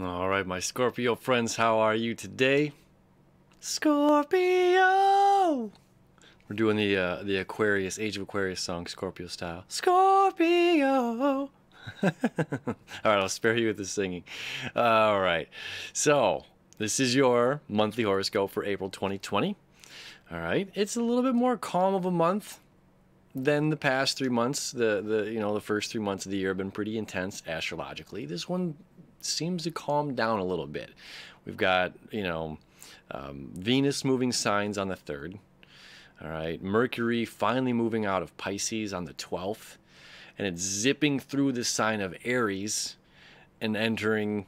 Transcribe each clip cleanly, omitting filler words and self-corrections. Alright, my Scorpio friends, how are you today? Scorpio! We're doing the Aquarius, Age of Aquarius song, Scorpio style. Scorpio! Alright, I'll spare you with the singing. Alright, so this is your monthly horoscope for April 2020. Alright, it's a little bit more calm of a month than the past 3 months. The first 3 months of the year have been pretty intense astrologically. This one seems to calm down a little bit. We've got, Venus moving signs on the 3rd. All right, Mercury finally moving out of Pisces on the 12th, and it's zipping through the sign of Aries and entering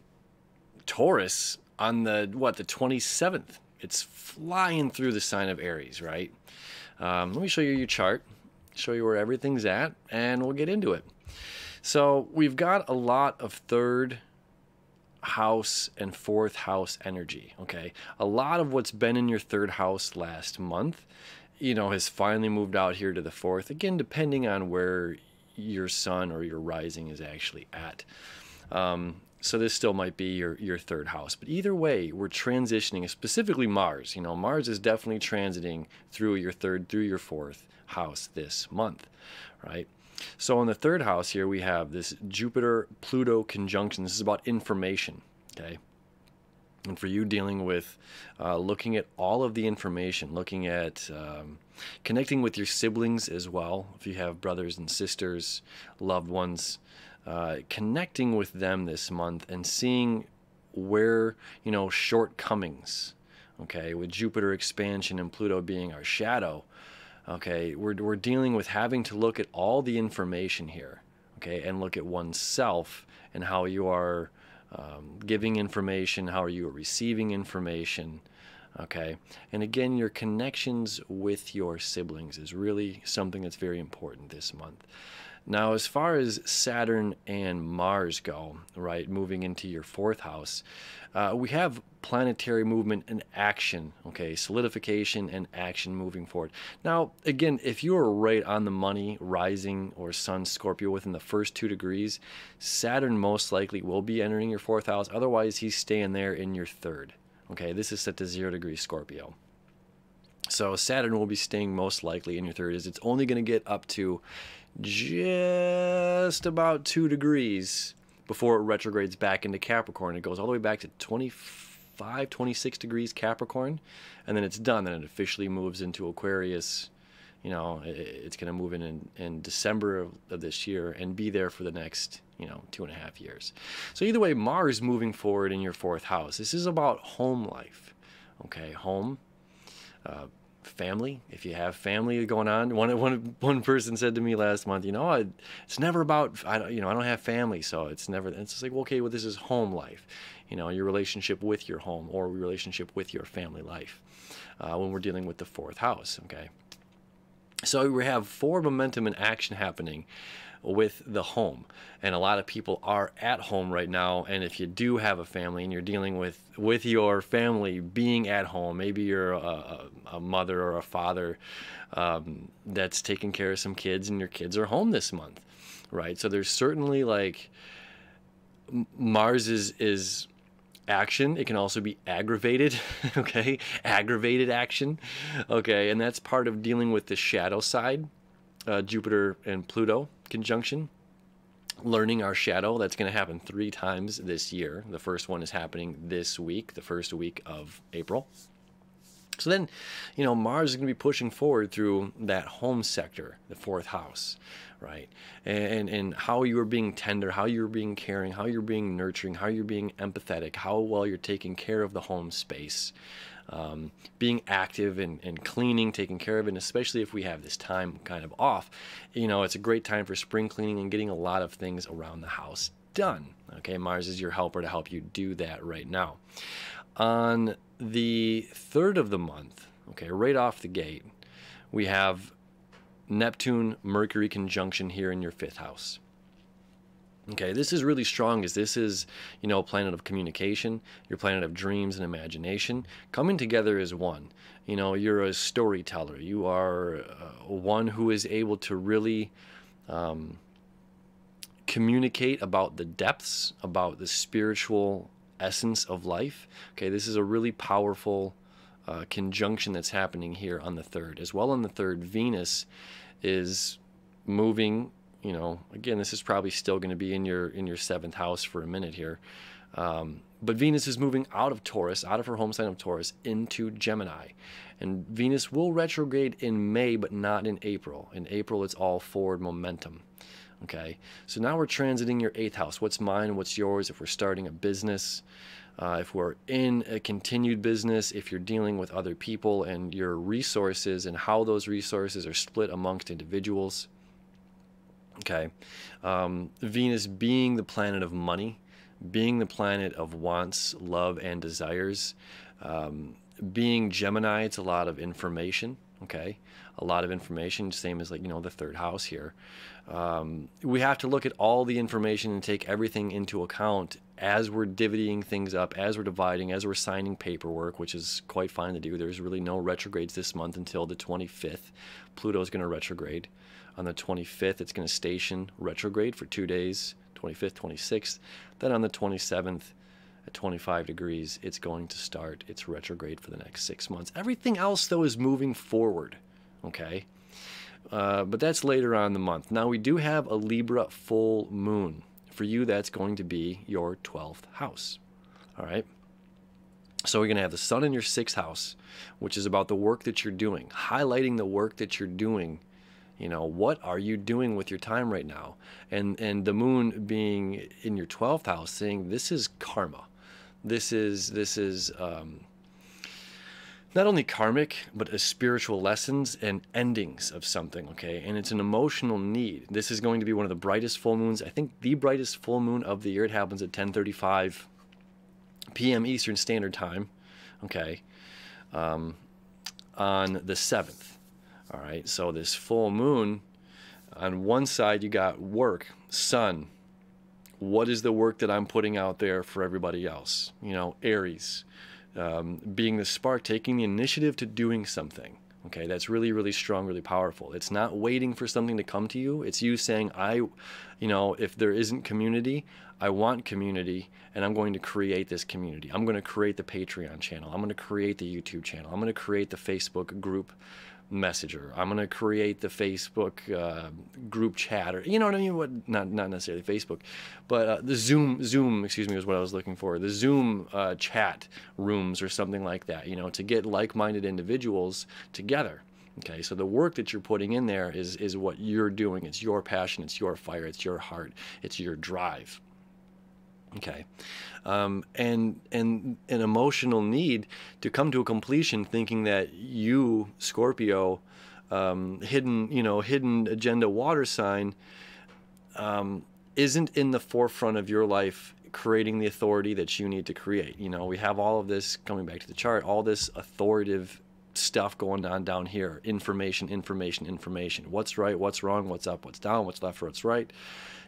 Taurus on the 27th. It's flying through the sign of Aries, right? Let me show you your chart, show you where everything's at, and we'll get into it. So we've got a lot of 3rd house and 4th house energy. Okay, a lot of what's been in your 3rd house last month, has finally moved out here to the 4th. Again, depending on where your sun or your rising is actually at. So this still might be your 3rd house, but either way, we're transitioning. Specifically, Mars. Mars is definitely transiting through your 3rd, through your 4th house this month, right? So in the 3rd house here, we have this Jupiter-Pluto conjunction. This is about information, okay? And for you, dealing with looking at all of the information, looking at connecting with your siblings as well. If you have brothers and sisters, loved ones, connecting with them this month and seeing where, shortcomings, okay? With Jupiter expansion and Pluto being our shadow, okay, we're dealing with having to look at all the information here, okay, and look at oneself and how you are giving information, how you are receiving information, okay? And again, your connections with your siblings is really something that's very important this month. Now, as far as Saturn and Mars go, right, moving into your 4th house, we have planetary movement and action, okay, solidification and action moving forward. Now, again, if you are right on the money, rising or sun Scorpio within the first 2 degrees, Saturn most likely will be entering your 4th house. Otherwise, he's staying there in your 3rd. Okay, this is set to 0 degrees Scorpio. So Saturn will be staying most likely in your 3rd. It's only going to get up to just about 2 degrees before it retrogrades back into Capricorn. It goes all the way back to 25, 26 degrees Capricorn, and then it's done. Then it officially moves into Aquarius. It's going to move in December of this year and be there for the next, 2.5 years. So either way, Mars moving forward in your 4th house. This is about home life, okay? Home. Family, if you have family going on. One person said to me last month, it's never about, I don't have family, so it's never. It's just like, okay, well, this is home life, your relationship with your home or your relationship with your family life when we're dealing with the 4th house, okay? So we have forward momentum and action happening with the home, and a lot of people are at home right now. And if you do have a family and you're dealing with your family being at home, maybe you're a mother or a father that's taking care of some kids, and your kids are home this month, right? So there's certainly, like, Mars is action. It can also be aggravated, okay? Aggravated action, okay? And that's part of dealing with the shadow side, Jupiter and Pluto conjunction, learning our shadow. That's going to happen 3 times this year. The first one is happening this week, the first week of April. So then, Mars is going to be pushing forward through that home sector, the 4th house, right? And how you are being tender, how you're being caring, how you're being nurturing, how you're being empathetic, how well you're taking care of the home space, being active and cleaning, taking care of it. And especially if we have this time kind of off, it's a great time for spring cleaning and getting a lot of things around the house done. Okay, Mars is your helper to help you do that right now. On the 3rd of the month, okay, right off the gate, we have Neptune-Mercury conjunction here in your 5th house. Okay, this is really strong, as this is, a planet of communication, your planet of dreams and imagination, coming together as one. You're a storyteller. You are one who is able to really communicate about the depths, about the spiritual essence of life. Okay, this is a really powerful conjunction that's happening here on the 3rd. As well on the 3rd, Venus is moving, you know, again, this is probably still going to be in your 7th house for a minute here. But Venus is moving out of Taurus, out of her home sign of Taurus, into Gemini. And Venus will retrograde in May, but not in April. In April, it's all forward momentum. Okay, so now we're transiting your 8th house. What's mine, what's yours? If we're starting a business, if we're in a continued business, if you're dealing with other people and your resources and how those resources are split amongst individuals. Okay, Venus being the planet of money, being the planet of wants, love, and desires. Being Gemini, it's a lot of information, okay? A lot of information, same as, like, you know, the 3rd house here. We have to look at all the information and take everything into account as we're divvying things up, as we're dividing, as we're signing paperwork, which is quite fine to do. There's really no retrogrades this month until the 25th. Pluto's going to retrograde on the 25th. It's going to station retrograde for 2 days, 25th, 26th. Then on the 27th, at 25 degrees, it's going to start its retrograde for the next 6 months. Everything else, though, is moving forward, okay? But that's later on in the month. Now, we do have a Libra full moon. For you, that's going to be your 12th house, all right? So we're going to have the sun in your 6th house, which is about the work that you're doing, highlighting the work that you're doing. You know, what are you doing with your time right now? And the moon being in your 12th house, saying this is karma. This is not only karmic, but a spiritual lessons and endings of something, okay? And it's an emotional need. This is going to be one of the brightest full moons. I think the brightest full moon of the year. It happens at 10:35 p.m. Eastern Standard Time, okay, on the 7th. All right, so this full moon, on one side you got work, sun. What is the work that I'm putting out there for everybody else? You know, Aries, being the spark, taking the initiative to doing something. Okay, that's really, really strong, really powerful. It's not waiting for something to come to you. It's you saying, you know, if there isn't community, I want community, and I'm going to create this community. I'm going to create the Patreon channel. I'm going to create the YouTube channel. I'm going to create the Facebook group Messenger. I'm going to create the Facebook group chat, or, you know what I mean? What, not necessarily Facebook, but the Zoom, excuse me, was what I was looking for. The Zoom chat rooms or something like that, you know, to get like-minded individuals together. Okay, so the work that you're putting in there is what you're doing. It's your passion. It's your fire. It's your heart. It's your drive. Okay, and an emotional need to come to a completion, thinking that you, Scorpio, hidden agenda water sign, isn't in the forefront of your life, creating the authority that you need to create. You know, we have all of this, coming back to the chart, all this authoritative stuff going on down here. Information, information, information. What's right, what's wrong, what's up, what's down, what's left, what's right.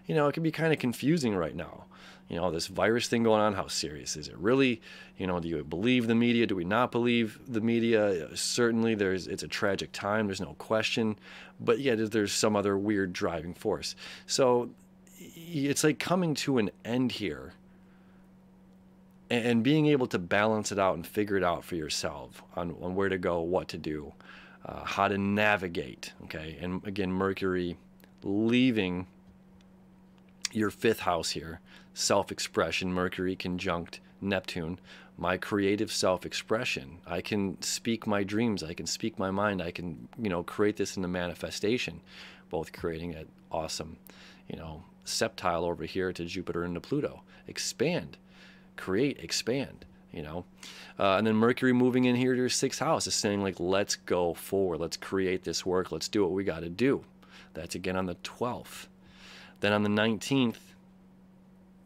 You know, it can be kind of confusing right now. You know, this virus thing going on, how serious is it really? You know, do you believe the media? Do we not believe the media? Certainly, it's a tragic time. There's no question. But yeah, there's some other weird driving force. So it's like coming to an end here and being able to balance it out and figure it out for yourself on where to go, what to do, how to navigate. Okay. And again, Mercury leaving your 5th house here, self-expression, Mercury conjunct Neptune, my creative self-expression. I can speak my dreams. I can speak my mind. I can, you know, create this into manifestation, both creating an awesome, you know, septile over here to Jupiter and to Pluto. Expand, create, expand, you know. And then Mercury moving in here to your 6th house is saying, like, let's go forward. Let's create this work. Let's do what we got to do. That's again on the 12th. Then on the 19th,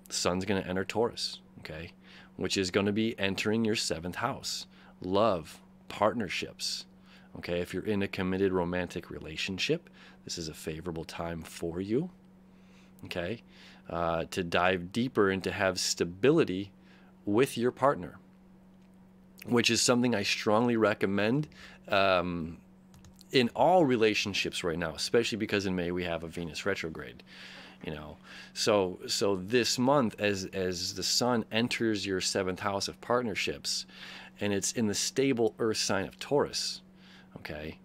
the sun's going to enter Taurus, okay, which is going to be entering your 7th house. Love, partnerships, okay. If you're in a committed romantic relationship, this is a favorable time for you, okay, to dive deeper and to have stability with your partner, which is something I strongly recommend in all relationships right now, especially because in May we have a Venus retrograde. you know. So this month, as the sun enters your 7th house of partnerships, and it's in the stable earth sign of Taurus, okay,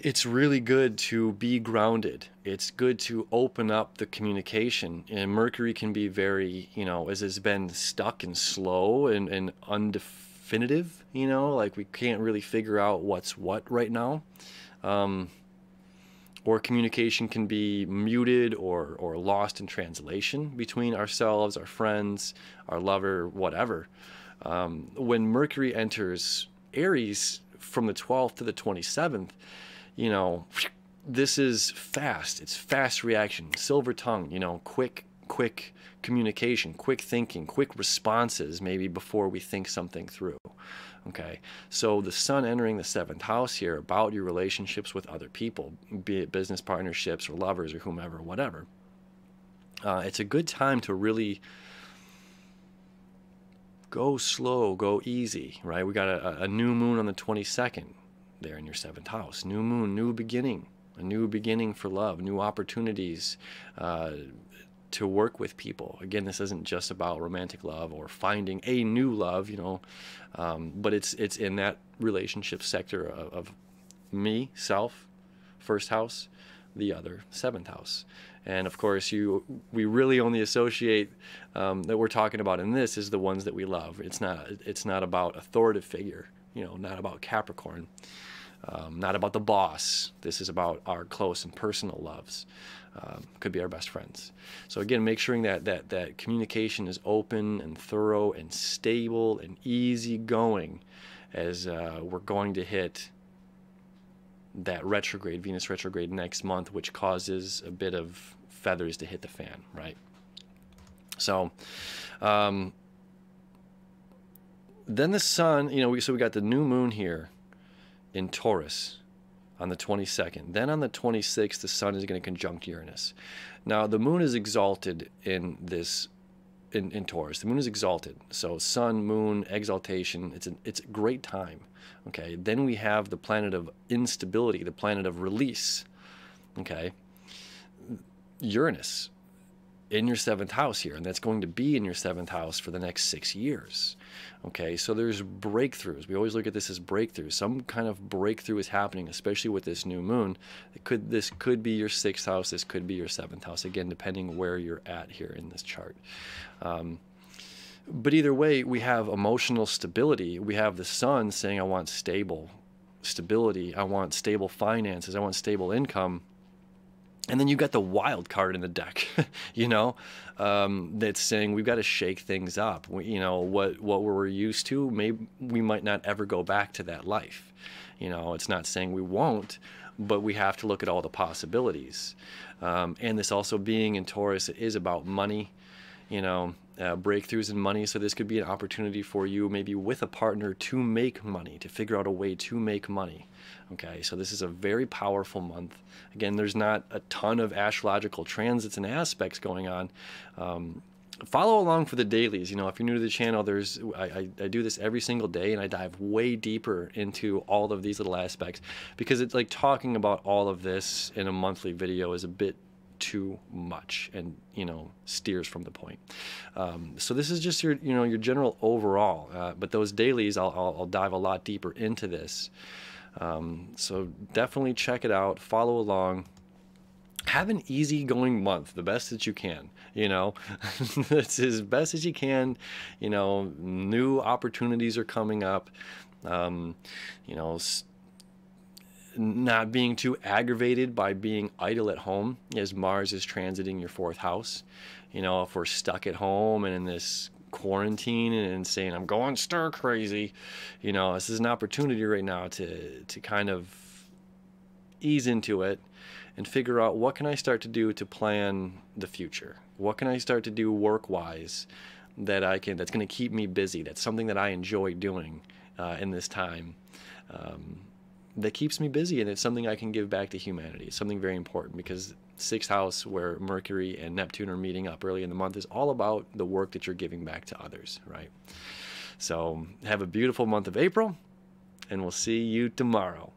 it's really good to be grounded. It's good to open up the communication. And Mercury can be very, you know, as it's been stuck and slow and undefinitive, you know, like we can't really figure out what's what right now. Or communication can be muted or lost in translation between ourselves, our friends, our lover, whatever. When Mercury enters Aries from the 12th to the 27th, you know, this is fast. It's fast reaction, silver tongue, you know, quick communication, quick thinking, quick responses, maybe before we think something through. Okay, so the sun entering the 7th house here about your relationships with other people, be it business partnerships or lovers or whomever, whatever. It's a good time to really go slow, go easy, right? We got a new moon on the 22nd. There in your 7th house, new moon, new beginning, a new beginning for love, new opportunities to work with people. Again, this isn't just about romantic love or finding a new love, you know, but it's in that relationship sector of me, self, 1st house, the other 7th house. And of course, we really only associate that we're talking about in this is the ones that we love. It's not about authoritative figure. You know, not about Capricorn, not about the boss. This is about our close and personal loves. Could be our best friends. So again, make sure that communication is open and thorough and stable and easygoing, as we're going to hit that retrograde, Venus retrograde next month, which causes a bit of feathers to hit the fan, right? So, then the sun, you know, so we got the new moon here in Taurus on the 22nd. Then on the 26th, the sun is going to conjunct Uranus. Now, the moon is exalted in this, in Taurus. The moon is exalted. So sun, moon, exaltation, it's a great time, okay? Then we have the planet of instability, the planet of release, okay? Uranus in your 7th house here, and that's going to be in your 7th house for the next 6 years. Okay, so there's breakthroughs. We always look at this as breakthroughs. Some kind of breakthrough is happening, especially with this new moon. This could be your 6th house, this could be your 7th house, again, depending where you're at here in this chart. But either way, we have emotional stability. We have the sun saying, I want stable stability, I want stable finances, I want stable income. And then you got the wild card in the deck, you know, that's saying we've got to shake things up. You know, what we're used to, maybe we might not ever go back to that life. You know, it's not saying we won't, but we have to look at all the possibilities. And this also being in Taurus, it is about money, you know, breakthroughs in money. So this could be an opportunity for you, maybe with a partner, to make money, to figure out a way to make money. Okay, so this is a very powerful month. Again, there's not a ton of astrological transits and aspects going on. Follow along for the dailies. You know, if you're new to the channel, there's I do this every single day, and I dive way deeper into all of these little aspects, because it's like talking about all of this in a monthly video is a bit too much and, you know, steers from the point. So this is just your, you know, your general overall, but those dailies, I'll dive a lot deeper into this. So definitely check it out, follow along, have an easygoing month, the best that you can, you know, it's as best as you can, you know, new opportunities are coming up, you know, not being too aggravated by being idle at home as Mars is transiting your 4th house. You know, if we're stuck at home and in this quarantine and saying, I'm going stir crazy, you know, this is an opportunity right now to kind of ease into it and figure out, what can I start to do to plan the future? What can I start to do work-wise that's going to keep me busy, that's something that I enjoy doing in this time, that keeps me busy, and it's something I can give back to humanity. It's something very important, because 6th house, where Mercury and Neptune are meeting up early in the month, is all about the work that you're giving back to others, right? So have a beautiful month of April, and we'll see you tomorrow.